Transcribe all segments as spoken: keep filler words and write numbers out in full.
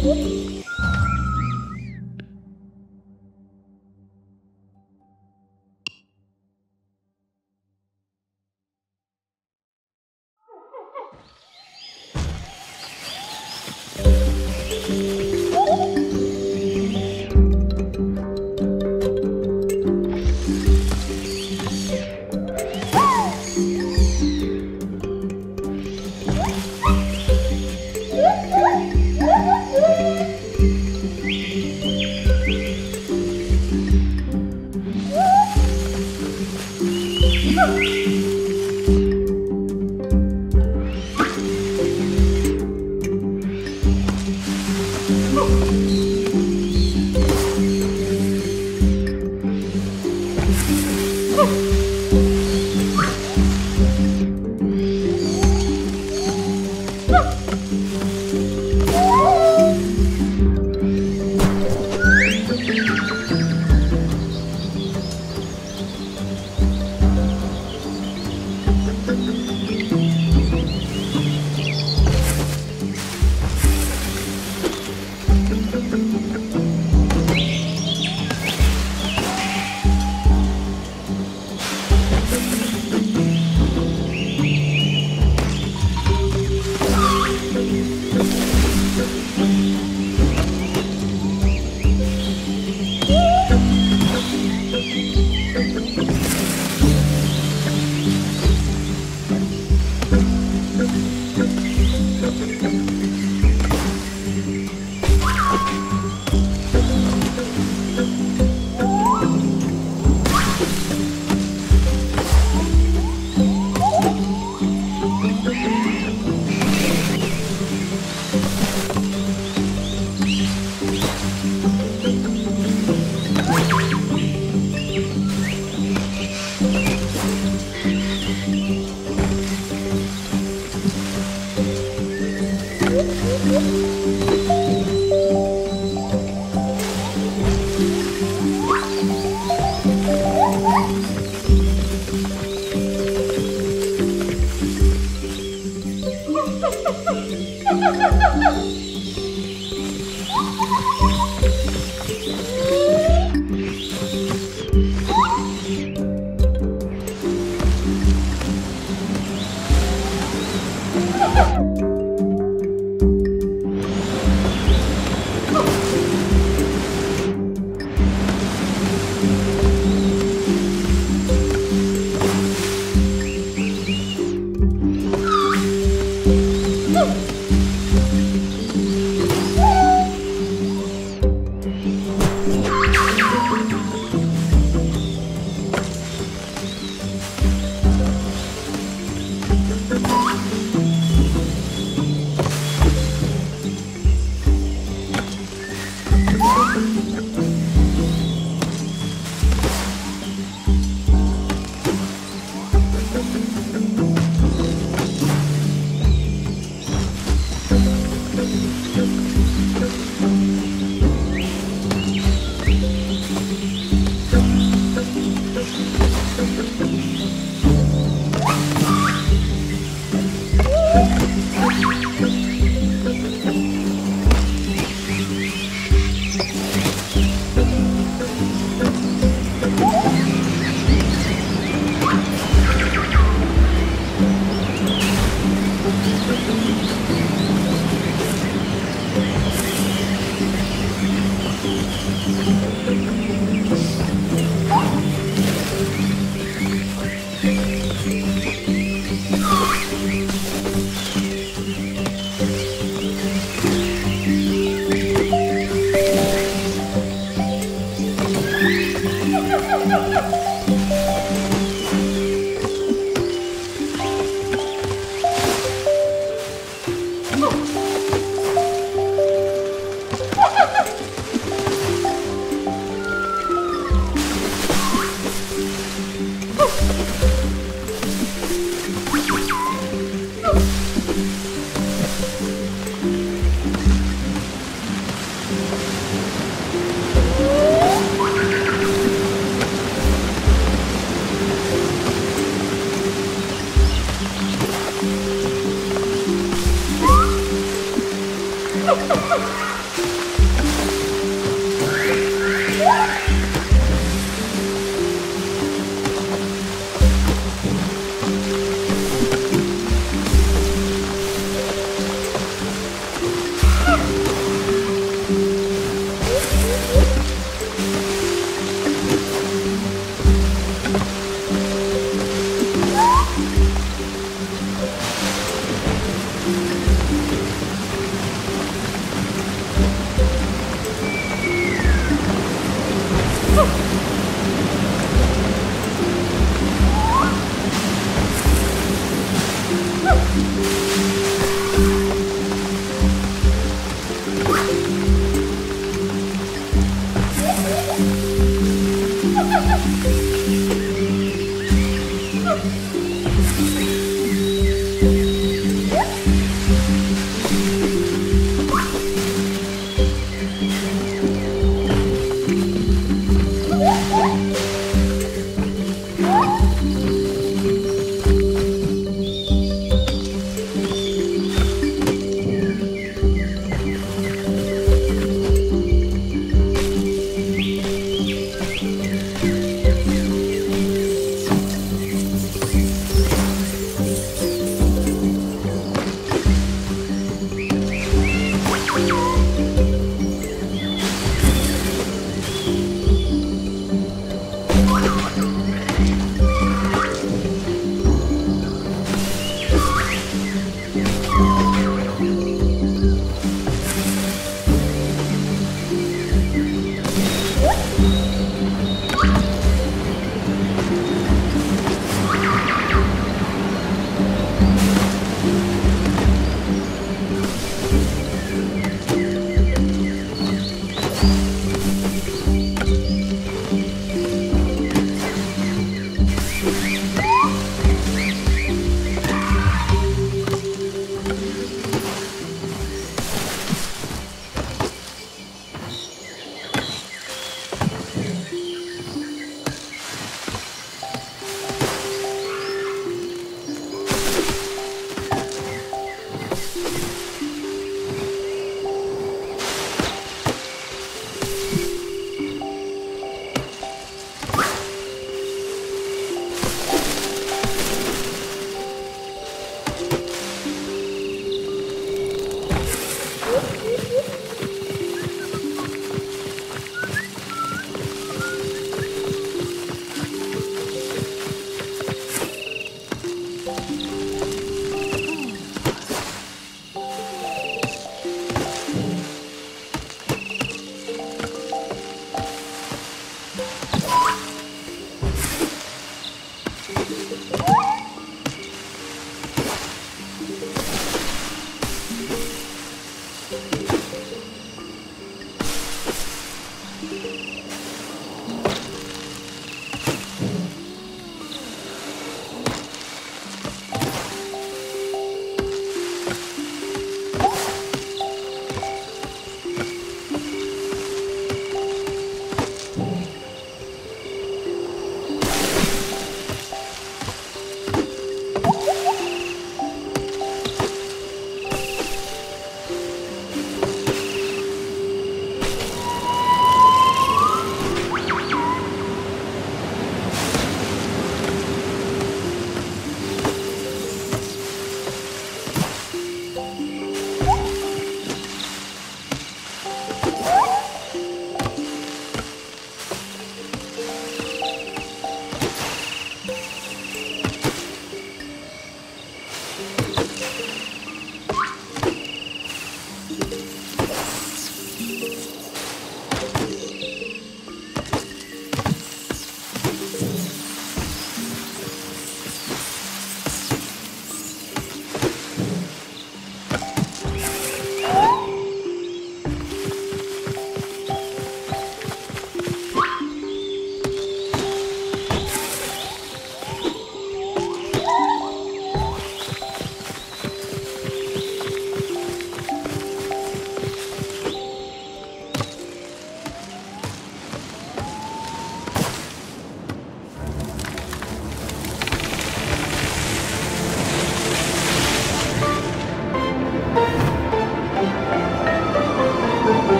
Oh,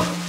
No!